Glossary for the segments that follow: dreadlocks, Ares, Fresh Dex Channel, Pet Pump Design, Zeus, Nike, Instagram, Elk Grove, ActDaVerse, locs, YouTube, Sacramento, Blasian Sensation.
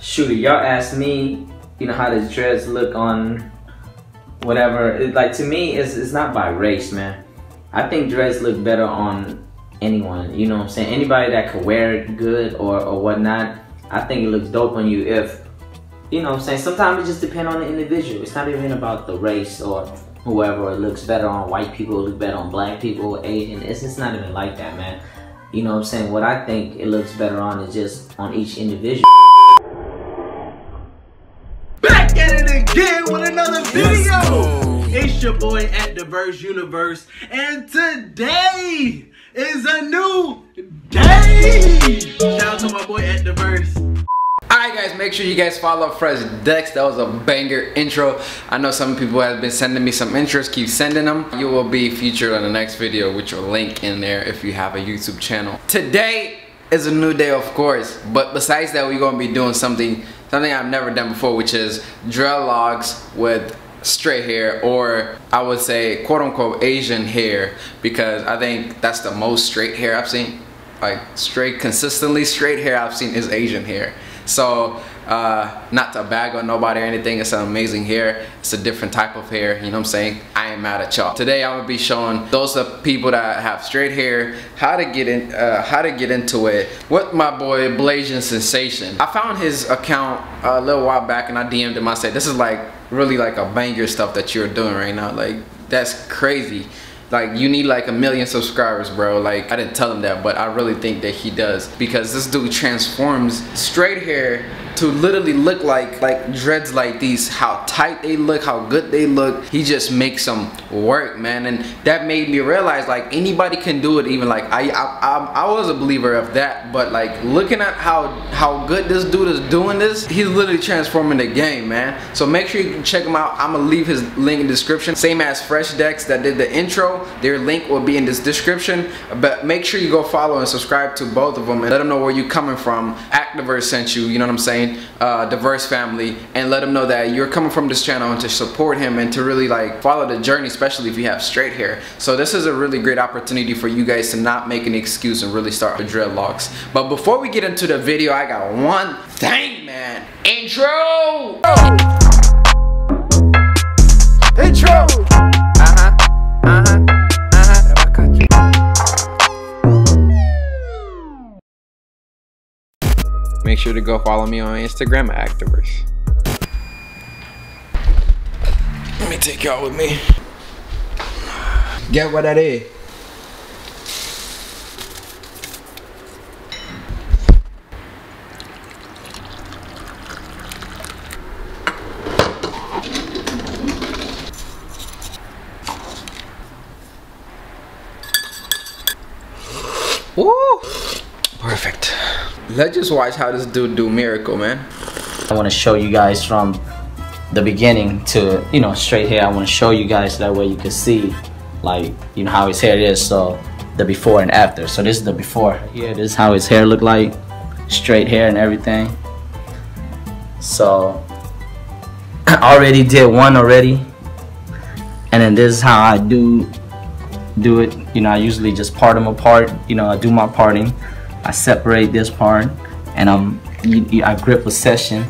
Shoot, y'all asked me, you know, how does dreads look on whatever. It, like, to me, it's not by race, man. I think dreads look better on anyone, you know what I'm saying? Anybody that can wear it good or whatnot, I think it looks dope on you if, you know what I'm saying? Sometimes it just depends on the individual. It's not even about the race or whoever. It looks better on white people, it looks better on black people, Asian. It's not even like that, man. You know what I'm saying? What I think it looks better on is just on each individual. Back at it again with another video. It's your boy ActDaVerse Universe, and today is a new day. Shout out to my boy ActDaVerse. Alright guys, make sure you guys follow Fresh Dex. That was a banger intro. I know some people have been sending me some intros, keep sending them. You will be featured on the next video with your link in there if you have a YouTube channel. Today is a new day, of course, but besides that, we're gonna be doing something I've never done before, which is dreadlocks with straight hair, or I would say quote-unquote Asian hair, because I think that's the most straight hair I've seen. Like straight, consistently straight hair I've seen is Asian hair. So not to bag on nobody or anything, it's an amazing hair. It's a different type of hair, you know what I'm saying? I ain't mad at y'all. Today I'm gonna be showing those of people that have straight hair how to get into it with my boy Blasian Sensation. I found his account a little while back and I DM'd him. I said, this is like really like a banger stuff that you're doing right now. Like, that's crazy. Like, you need like 1 million subscribers, bro. Like, I didn't tell him that, but I really think that he does, because this dude transforms straight hair to literally look like dreads like these, how tight they look, how good they look. He just makes them work, man. And that made me realize, like, anybody can do it. Even like I was a believer of that, but like looking at how good this dude is doing this, he's literally transforming the game, man. So make sure you check him out. I'm gonna leave his link in the description, same as Fresh Dex that did the intro. Their link will be in this description, but make sure you go follow and subscribe to both of them and let them know where you coming from. ActDaVerse sent you, you know what I'm saying? Diverse family, and let them know that you're coming from this channel and to support him and to really like follow the journey, especially if you have straight hair. So this is a really great opportunity for you guys to not make an excuse and really start with dreadlocks. But before we get into the video, I got one thing, man. Intro! Intro! Uh-huh. Uh-huh. Make sure to go follow me on Instagram at ActDaVerse. Let me take y'all with me. Get what that is. Woo! Perfect. Let's just watch how this dude do miracle, man. I want to show you guys from the beginning to, you know, straight hair. I want to show you guys that way you can see, like, you know, how his hair is. So the before and after. So this is the before. Here, this is how his hair looked like, straight hair and everything. So I already did one already, and then this is how I do it. You know, I usually just part them apart. You know, I do my parting. I separate this part, and I grip a session,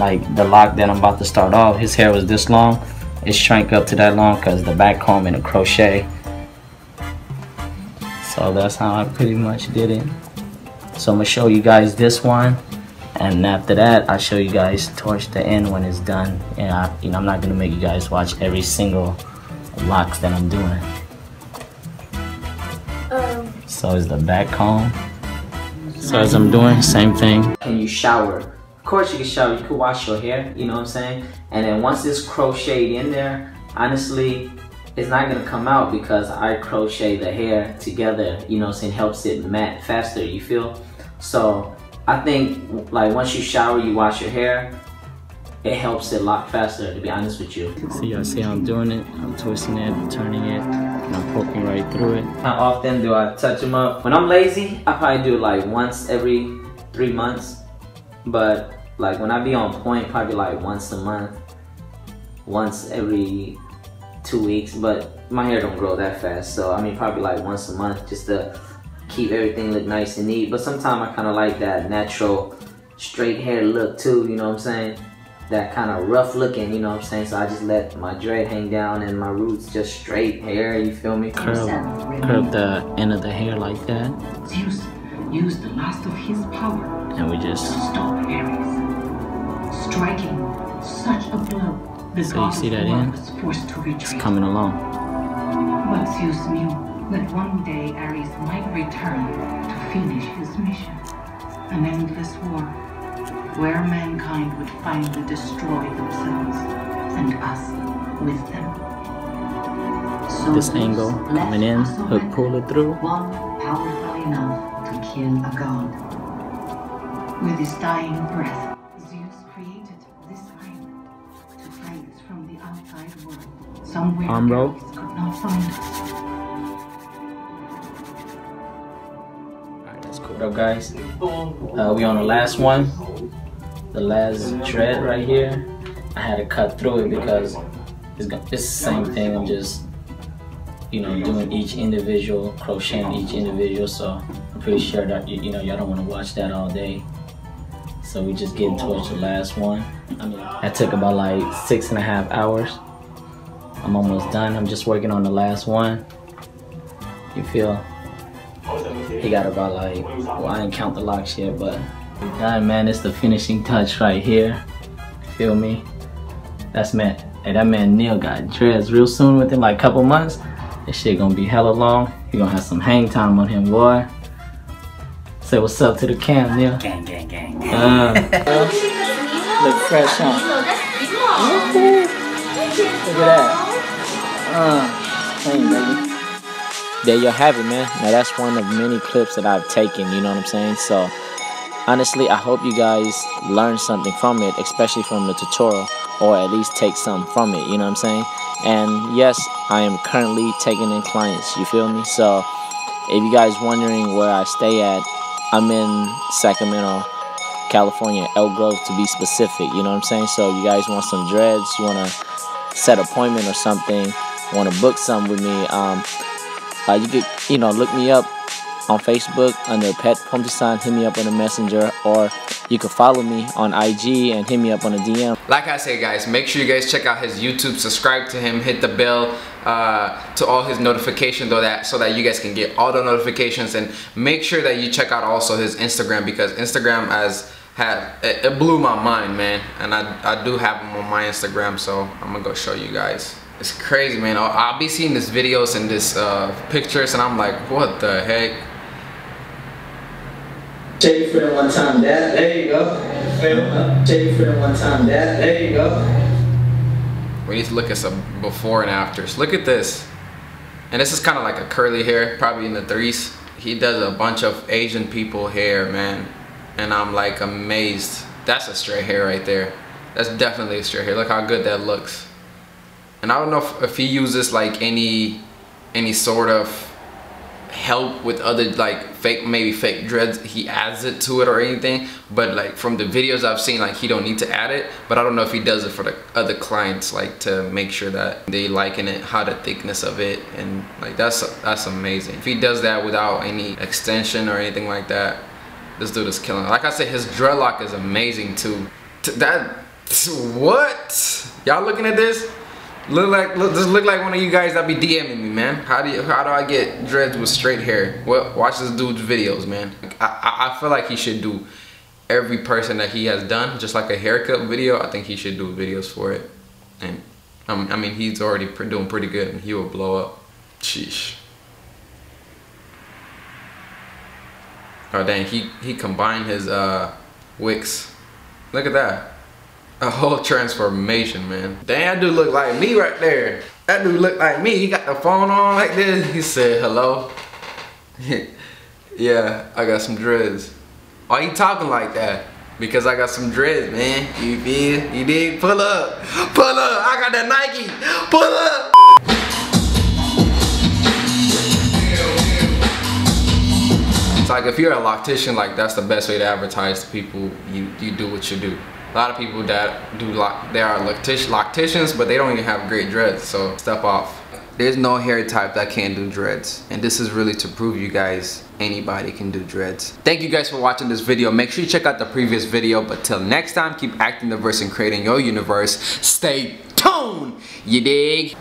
like the lock that I'm about to start off. His hair was this long. It shrank up to that long because the back comb and the crochet. So that's how I pretty much did it. So I'm going to show you guys this one, and after that I'll show you guys towards the end when it's done. And you know, I'm not going to make you guys watch every single locks that I'm doing. So it's the back comb. So as I'm doing, same thing. Can you shower? Of course you can shower, you can wash your hair, you know what I'm saying? And then once it's crocheted in there, honestly, it's not gonna come out because I crochet the hair together, you know what I'm saying? Helps it mat faster, you feel? So I think like once you shower, you wash your hair, it helps it lock faster, to be honest with you. So y'all see how I'm doing it? I'm twisting it, turning it, and I'm poking right through it. How often do I touch them up? When I'm lazy, I probably do it like once every 3 months. But like when I be on point, probably like once a month, once every 2 weeks. But my hair don't grow that fast, so I mean probably like once a month just to keep everything look nice and neat. But sometimes I kind of like that natural straight hair look too, you know what I'm saying? That kind of rough looking, you know what I'm saying? So I just let my dread hang down and my roots just straight hair, you feel me? Curve the end of the hair like that. Zeus used the last of his power and we just to stop Ares, striking such a blow. The so you see that end? It's coming along. But Zeus knew that one day Ares might return to finish his mission. An endless war, where mankind would finally destroy themselves and us with them. So this angle coming in, he'll pull it through. One powerful enough to kill a god. With his dying breath, Zeus created this island to hide us from the outside world. Somewhere Ares could not find us. Alright, that's cool though, guys. We on the last one. The last dread right here, I had to cut through it because it's the same thing. I'm just, you know, doing each individual, crocheting each individual. So I'm pretty sure that, you know, y'all don't want to watch that all day. So we just getting towards the last one. I mean, that took about like 6.5 hours. I'm almost done. I'm just working on the last one. You feel? He got about like, well, I didn't count the locks yet, but. Done, man, it's the finishing touch right here. Feel me? That's man. Hey, that man Neil got dreads real soon, within like a couple months. This shit gonna be hella long. You gonna have some hang time on him, boy. Say what's up to the cam, Neil. Gang, gang, gang, gang. Look fresh, huh? Look at that. Clean, baby. There you have it, man. Now that's one of many clips that I've taken, you know what I'm saying? So honestly, I hope you guys learned something from it, especially from the tutorial, or at least take something from it, you know what I'm saying? And yes, I am currently taking in clients, you feel me? So if you guys wondering where I stay at, I'm in Sacramento, California, Elk Grove to be specific, you know what I'm saying? So if you guys want some dreads, you want to set an appointment or something, want to book something with me, you could, you know, look me up on Facebook under Pet Pump Design, hit me up on the messenger, or you can follow me on IG and hit me up on a DM. Like I said, guys, make sure you guys check out his YouTube, subscribe to him, hit the bell to all his notifications so that you guys can get all the notifications, and make sure that you check out also his Instagram, because Instagram it blew my mind, man, and I do have him on my Instagram, so I'm gonna go show you guys. It's crazy, man. I'll be seeing these videos and these pictures, and I'm like, what the heck? Take it for the one time, dad. There you go. Take it for the one time, dad. There you go. We need to look at some before and afters. Look at this. And this is kind of like a curly hair, probably in the 3s. He does a bunch of Asian people hair, man. And I'm like amazed. That's a straight hair right there. That's definitely a straight hair. Look how good that looks. And I don't know if he uses like any sort of help with other like maybe fake dreads, he adds it to it or anything, but like from the videos I've seen, like he don't need to add it, but I don't know if he does it for the other clients, like to make sure that they liking it, how the thickness of it, and like that's amazing. If he does that without any extension or anything like that, this dude is killing it. Like I said, his dreadlock is amazing too. What y'all looking at this? Look like one of you guys that be DMing me, man. How do I get dreads with straight hair? Well, watch this dude's videos, man. I feel like he should do every person that he has done, just like a haircut video. I think he should do videos for it. And I mean, he's already doing pretty good, and he will blow up. Sheesh. Oh dang, he combined his wigs. Look at that. A whole transformation, man. Damn, that dude look like me right there. That dude look like me. He got the phone on like this. He said, hello. Yeah, I got some dreads. Why you talking like that? Because I got some dreads, man. You feel? You dig? Pull up. Pull up. I got that Nike. Pull up. It's like if you're a loctician, like that's the best way to advertise to people. You do what you do. A lot of people that do they are locticians, but they don't even have great dreads. So step off. There's no hair type that can't do dreads, and this is really to prove you guys anybody can do dreads. Thank you guys for watching this video. Make sure you check out the previous video, but till next time, keep acting the verse and creating your universe. Stay tuned, you dig?